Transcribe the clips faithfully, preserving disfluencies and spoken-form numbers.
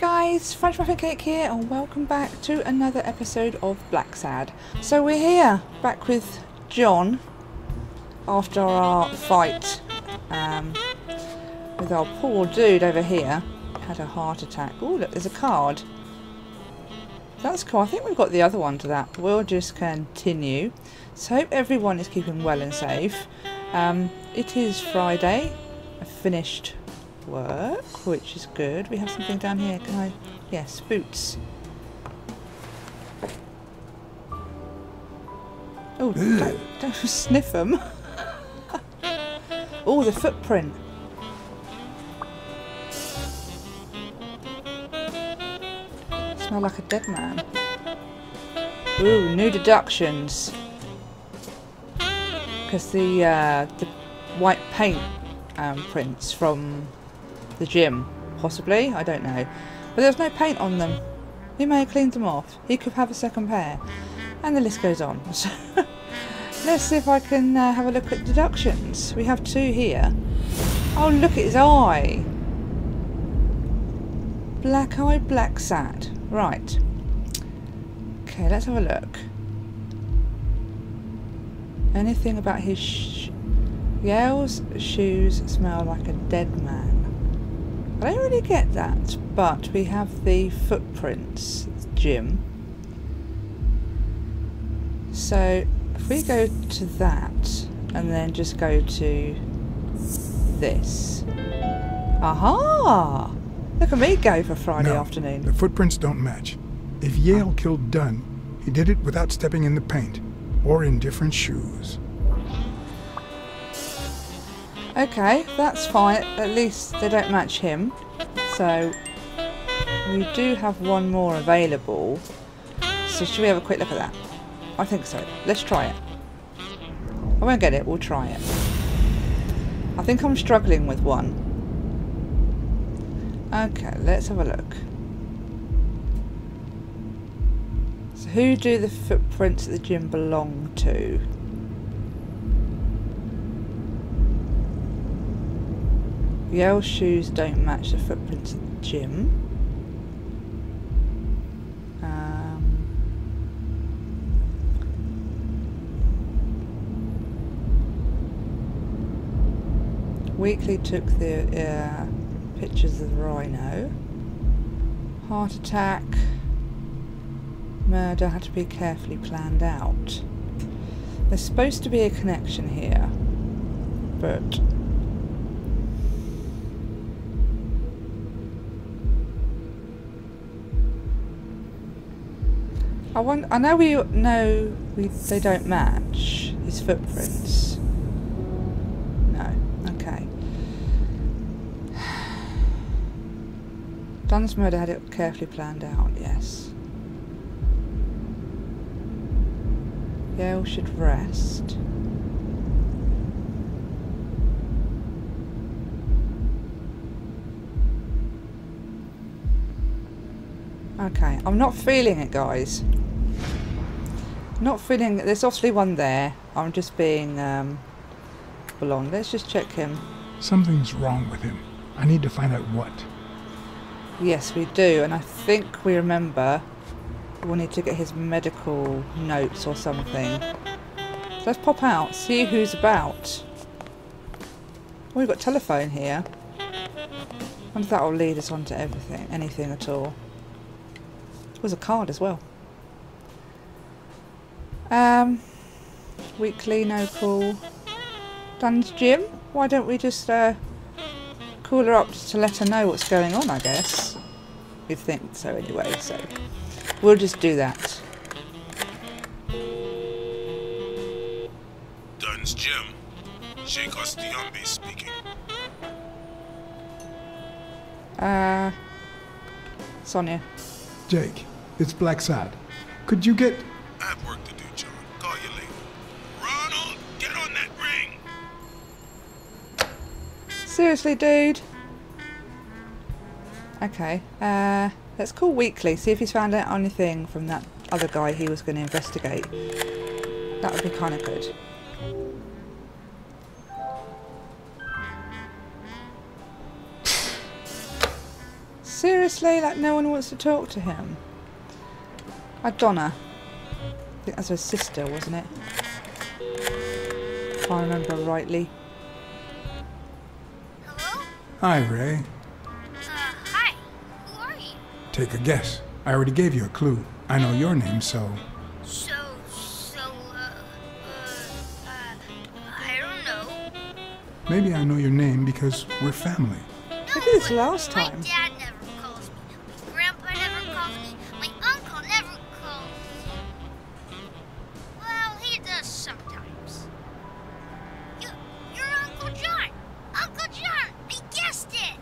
guys, Fractured Muffin Cake here, and welcome back to another episode of Black Sad. So we're here, back with John, after our fight um, with our poor dude over here. Had a heart attack. Oh look, there's a card. That's cool. I think we've got the other one to that. We'll just continue. So hope everyone is keeping well and safe. Um, it is Friday. I finished work, which is good. We have something down here. Can I? Yes, boots. Oh, don't, don't sniff them. Oh, the footprint. Smell like a dead man. Ooh, new deductions. Because the uh, the white paint um, prints from the gym, possibly, I don't know, but there's no paint on them. He may have cleaned them off. He could have a second pair, and the list goes on. So let's see if I can uh, have a look at deductions. We have two here. Oh look at his eye, black eye, black sad. Right, okay, let's have a look. Anything about his sh Yale's shoes smell like a dead man. I don't really get that, but we have the footprints gym. So if we go to that and then just go to this. Aha! Look at me go for Friday no, afternoon. The footprints don't match. If Yale killed Dunn, he did it without stepping in the paint or in different shoes. Okay, that's fine. At least they don't match him. So we do have one more available. So should we have a quick look at that? I think so. Let's try it. I won't get it. We'll try it. I think I'm struggling with one. Okay, let's have a look. So who do the footprints at the gym belong to? Yale's shoes don't match the footprints at the gym. Um, Weekly took the uh, pictures of the rhino. Heart attack. Murder had to be carefully planned out. There's supposed to be a connection here, but I want. I know we know we, they don't match his footprints. No. Okay. Dunn's murder had it carefully planned out. Yes. Yale should rest. Okay, I'm not feeling it, guys. Not feeling it. There's obviously one there. I'm just being um, blonde. Let's just check him. Something's wrong with him. I need to find out what. Yes, we do, and I think we remember we need to get his medical notes or something. So let's pop out, see who's about. Oh, we've got telephone here. I wonder if that will lead us on to everything, anything at all. Was a card as well. Um, weekly no call. Dunn's gym. Why don't we just uh, call her up to let her know what's going on? I guess you'd think so anyway. So we'll just do that. Dunn's gym. Jake Ostiombi speaking. Uh, Sonia. Jake. It's Black Sad. Could you get... I've work to do, John. Call you later. Ronald, get on that ring! Seriously, dude? Okay. Uh, let's call Weekly, see if he's found out anything from that other guy he was going to investigate. That would be kind of good. seriously, like no one wants to talk to him? Like Donna. I think that's her sister, wasn't it? If I remember rightly. Hello? Hi, Ray. Uh, hi. Who are you? Take a guess. I already gave you a clue. I know your name, so... So, so, uh, uh, uh I don't know. Maybe I know your name because we're family. No, I did this last time. My dad never calls me. My grandpa never calls me. My uncle never calls me. Well, he does sometimes. You, you're Uncle John. Uncle John, I guessed it.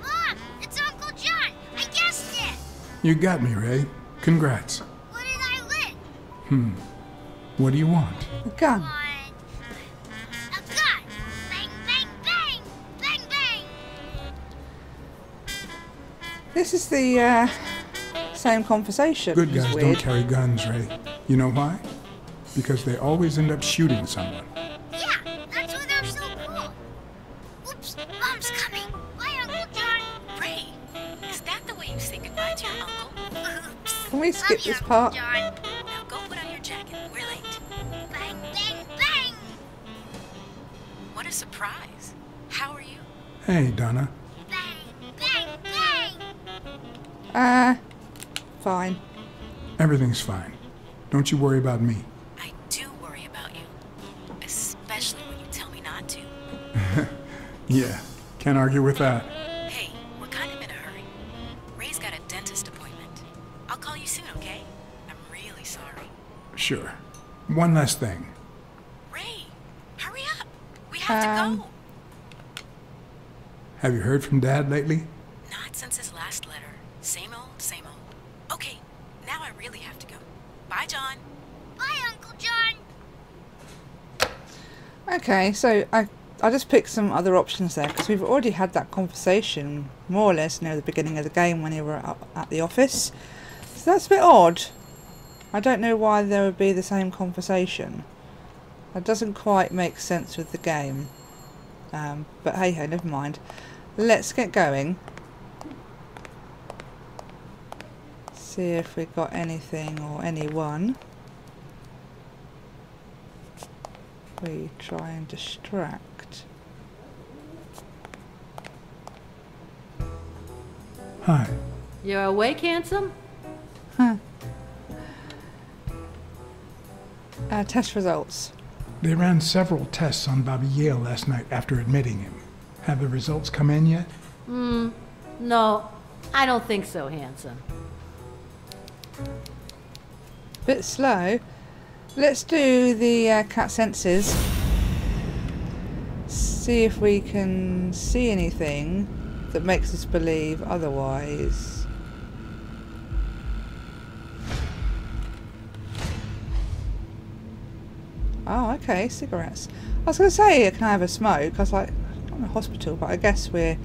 Mom, it's Uncle John. I guessed it. You got me, Ray. Congrats. What did I win? Hmm. What do you want? A gun. A gun! Bang, bang, bang! Bang, bang! This is the uh, same conversation. Good guys don't carry guns, Ray. You know why? Because they always end up shooting someone. Yeah, that's why they're so cool. Oops, Mom's coming. Bye, Uncle John. Ray, is that the way you say goodbye to your uncle? Can we skip this part? Now go put on your jacket. We're late. Bang, bang, bang! What a surprise. How are you? Hey, Donna. Bang, bang, bang! Uh, fine. Everything's fine. Don't you worry about me. I do worry about you. Especially when you tell me not to. Yeah, can't argue with that. Hey, we're kind of in a hurry. Ray's got a dentist appointment. I'll call you soon, okay? I'm really sorry. Sure. One last thing. Ray, hurry up. We have um, to go. Have you heard from Dad lately? Not since his last letter. Same old, same old. Okay, now I really have to go. Bye, John. Bye, Uncle John. Okay, so I, I just picked some other options there, because we've already had that conversation, more or less, near the beginning of the game when we were up at the office. So that's a bit odd. I don't know why there would be the same conversation. That doesn't quite make sense with the game. Um, but hey ho, never mind. Let's get going. See if we got anything or anyone. We try and distract. Hi. You're awake, handsome? Huh. Uh, test results. They ran several tests on Bobby Yale last night after admitting him. Have the results come in yet? Hmm. No, I don't think so, handsome. Bit slow. Let's do the uh, cat senses. See if we can see anything that makes us believe otherwise. Oh, okay, cigarettes. I was going to say, can I have a smoke? I was like, I'm in a hospital, but I guess we're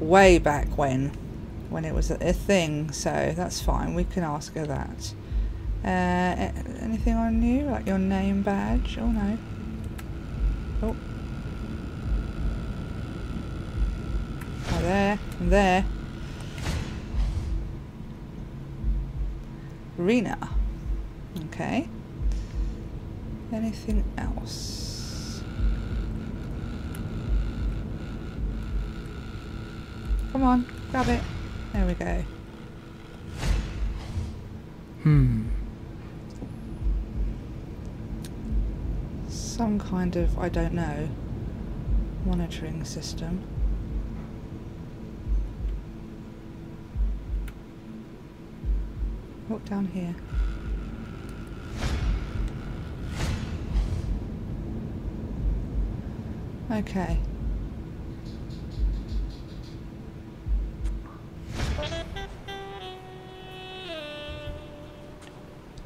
way back when, when it was a thing, so that's fine. We can ask her that. Uh, anything on you? Like your name badge? Oh, no. Oh. Oh, there. And there. Rena. Okay. Anything else? Come on, grab it. There we go. Hmm. Some kind of, I don't know, monitoring system. Look down here. Okay.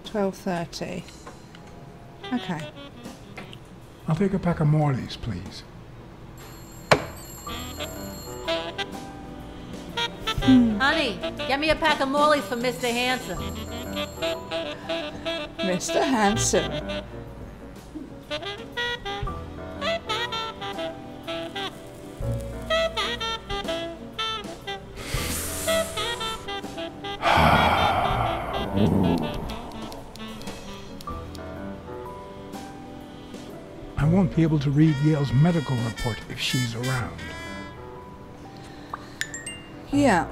twelve thirty. Okay. I'll take a pack of Morley's, please. Hmm. Honey, get me a pack of Morley's for Mister Hanson. Mister Hanson. won't be able to read Yale's medical report if she's around. Yeah.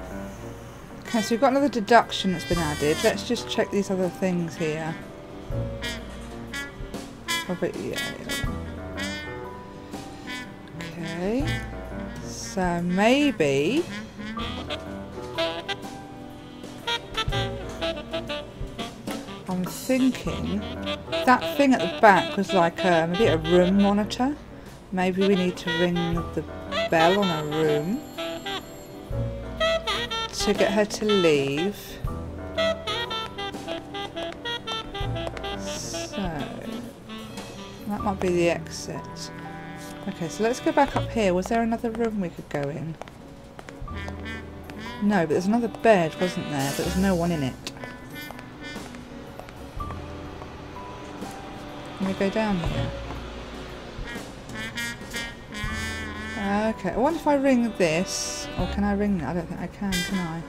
Okay, so we've got another deduction that's been added. Let's just check these other things here. Probably, yeah, yeah. Okay. So maybe... I'm thinking that thing at the back was like a, maybe a room monitor. Maybe we need to ring the bell on a room to get her to leave. So that might be the exit. Okay, so let's go back up here. Was there another room we could go in? No, but there's another bed, wasn't there? But there's no one in it. Can we go down here? Okay, I wonder if I ring this, or can I ring that? I don't think I can, can I?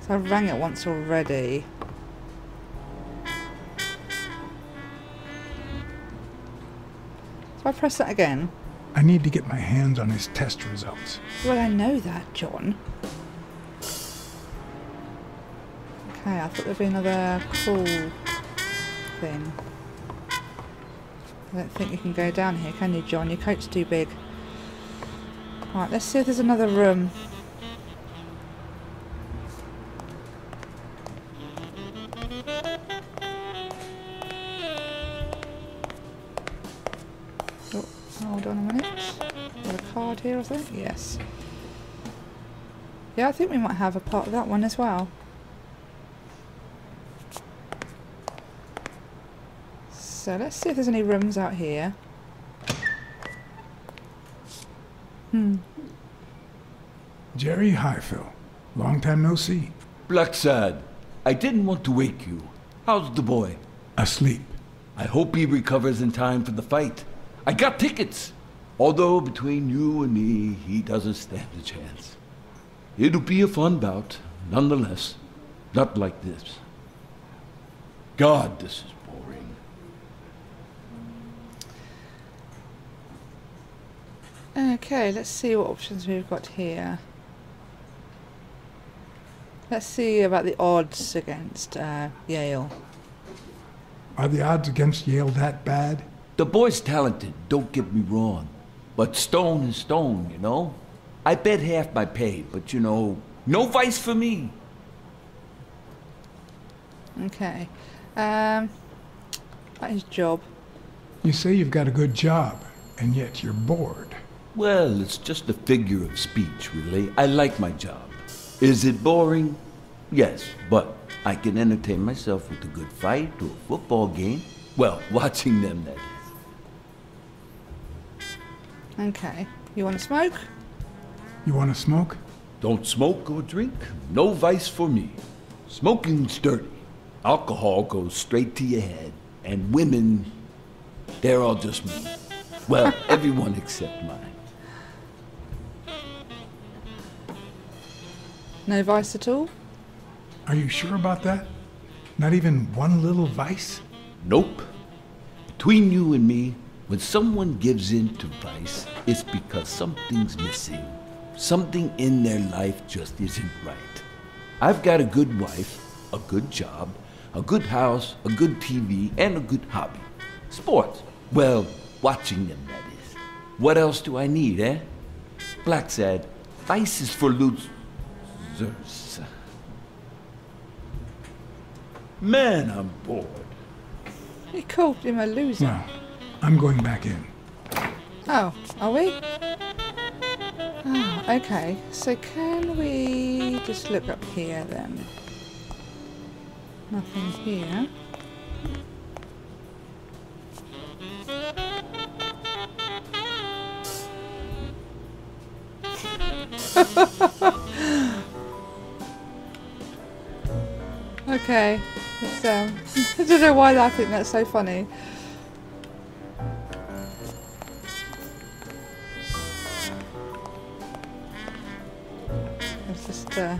So I rang it once already. So I press that again. I need to get my hands on his test results. Well, I know that, John. Okay, I thought there'd be another cool thing. I don't think you can go down here, can you, John? Your coat's too big. Alright, let's see if there's another room. Oh, hold on a minute. Got a card here, I think? Yes. Yeah, I think we might have a part of that one as well. So let's see if there's any rooms out here. Hmm. Jerry Highfill. Long time no see. Black Sad. I didn't want to wake you. How's the boy? Asleep. I hope he recovers in time for the fight. I got tickets. Although between you and me, he doesn't stand a chance. It'll be a fun bout, nonetheless. Not like this. God, this is... Okay, let's see what options we've got here. Let's see about the odds against uh, Yale. Are the odds against Yale that bad? The boy's talented, don't get me wrong. But stone is stone, you know? I bet half my pay, but you know, no vice for me. Okay. Um, that is job. You say you've got a good job, and yet you're bored. Well, it's just a figure of speech, really. I like my job. Is it boring? Yes, but I can entertain myself with a good fight or a football game. Well, watching them, that is. Okay. You want to smoke? You want to smoke? Don't smoke or drink. No vice for me. Smoking's dirty. Alcohol goes straight to your head. And women, they're all just me. Well, everyone except mine. No vice at all? Are you sure about that? Not even one little vice? Nope. Between you and me, when someone gives in to vice, it's because something's missing. Something in their life just isn't right. I've got a good wife, a good job, a good house, a good T V, and a good hobby. Sports. Well, watching them, that is. What else do I need, eh? Black Sad, vice is for losers. Man, I'm bored. He called him a loser. No, I'm going back in. Oh, are we? Oh, okay, so can we just look up here then? Nothing here. Okay, it's, um, I don't know why I think that's so funny. It's just, uh,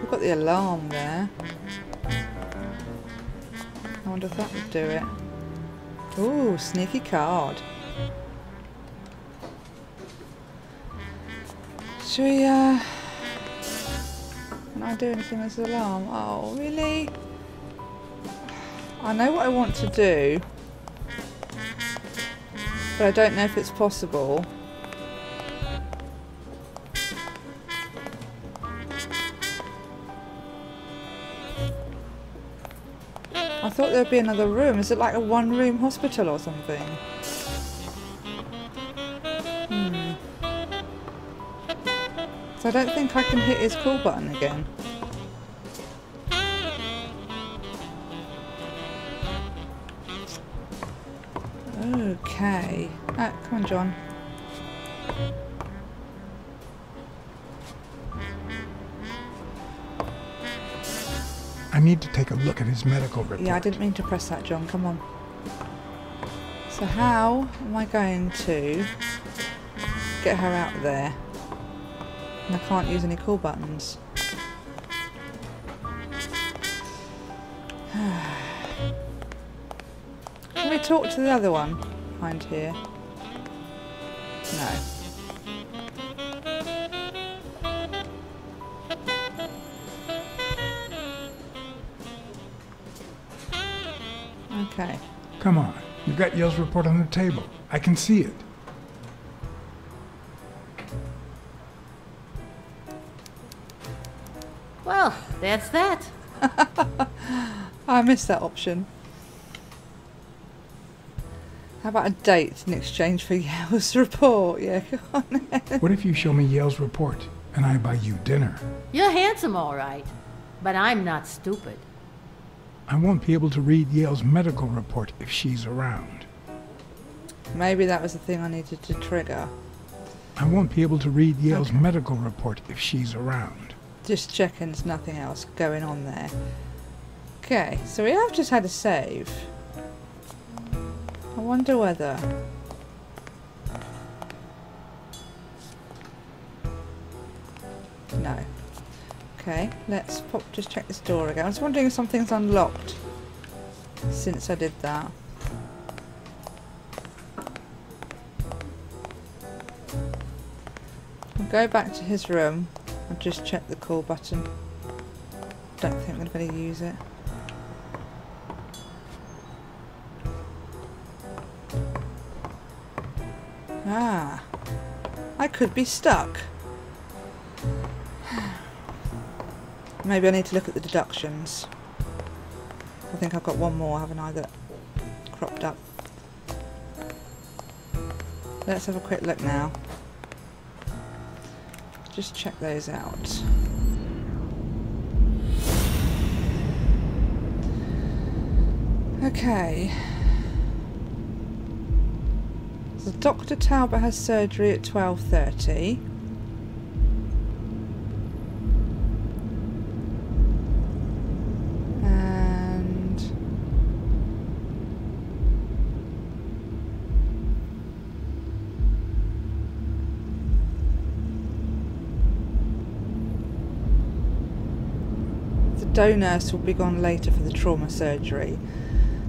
we've got the alarm there. wonder if that would do it. Ooh, sneaky card. Should we, uh... can I do anything as an alarm? Oh, really? I know what I want to do, but I don't know if it's possible. I thought there'd be another room. Is it like a one-room hospital or something? Hmm. So I don't think I can hit his call button again. Okay. Ah, come on, John. I need to take a look at his medical report. Yeah, I didn't mean to press that, John. Come on. So how am I going to get her out of there? And I can't use any call buttons. Can we talk to the other one behind here? No. Okay. Come on, you've got Yale's report on the table. I can see it. Well, that's that. I missed that option. How about a date in exchange for Yale's report? Yeah, go on then. What if you show me Yale's report and I buy you dinner? You're handsome, all right, but I'm not stupid. I won't be able to read Yale's medical report if she's around. Maybe that was the thing I needed to trigger. I won't be able to read Yale's okay. medical report if she's around. Just checking there's nothing else going on there. Okay, so we have just had a save. I wonder whether... No. Okay, let's pop, just check this door again. I was wondering if something's unlocked since I did that. I'll go back to his room and just check the call button. Don't think we're going to use it. Ah, I could be stuck. Maybe I need to look at the deductions. I think I've got one more, haven't I, that cropped up. Let's have a quick look now. Just check those out. Okay. So Doctor Talbot has surgery at twelve thirty. Doe nurse will be gone later for the trauma surgery,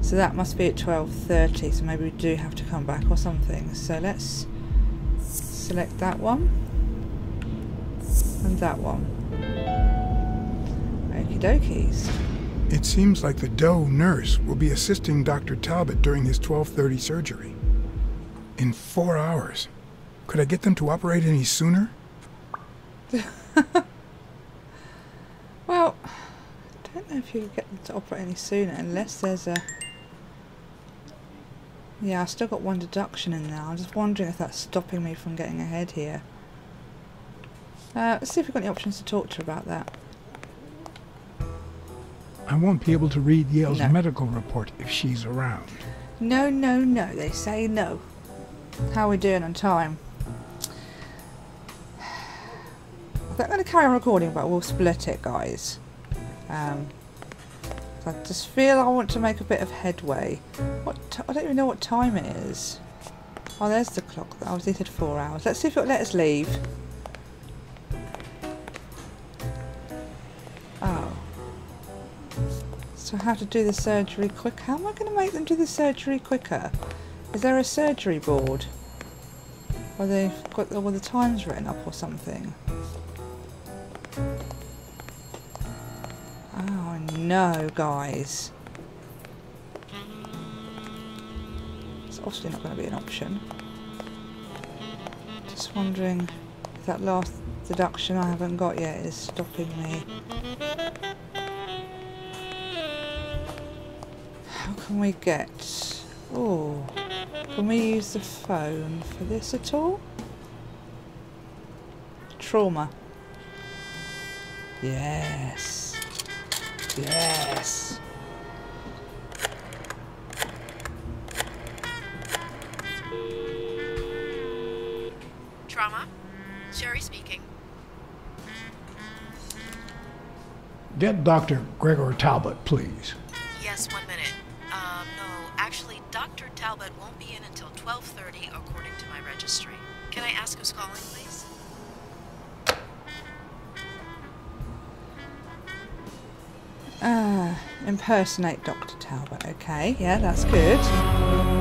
so that must be at twelve thirty, so maybe we do have to come back or something. So let's select that one and that one. Okie dokies. It seems like the Doe nurse will be assisting Doctor Talbot during his twelve thirty surgery. In four hours. Could I get them to operate any sooner? Well, I don't know if you can get them to operate any sooner unless there's a... Yeah, I've still got one deduction in there. I'm just wondering if that's stopping me from getting ahead here. Uh, let's see if we've got any options to talk to her about that. I won't be able to read Yale's no. medical report if she's around. No, no, no. They say no. How are we doing on time? I'm going to carry on recording, but we'll split it, guys. Um, I just feel I want to make a bit of headway. What t I don't even know what time it is. Oh, there's the clock. I was at four hours. Let's see if it'll let us leave. Oh, So how to do the surgery quick? How am I going to make them do the surgery quicker? Is there a surgery board? Or they've got all the times written up or something? Oh no, guys. It's obviously not going to be an option. Just wondering if that last deduction I haven't got yet is stopping me. How can we get... Oh, can we use the phone for this at all? Trauma. Yes. Yes. Trauma. Sherry speaking. Get Doctor Gregor Talbot, please. Yes, one minute. Um, no, actually, Doctor Talbot won't be in until twelve thirty, according to my registry. Can I ask who's calling, please? Ah, impersonate Doctor Talbot. Okay, yeah, that's good.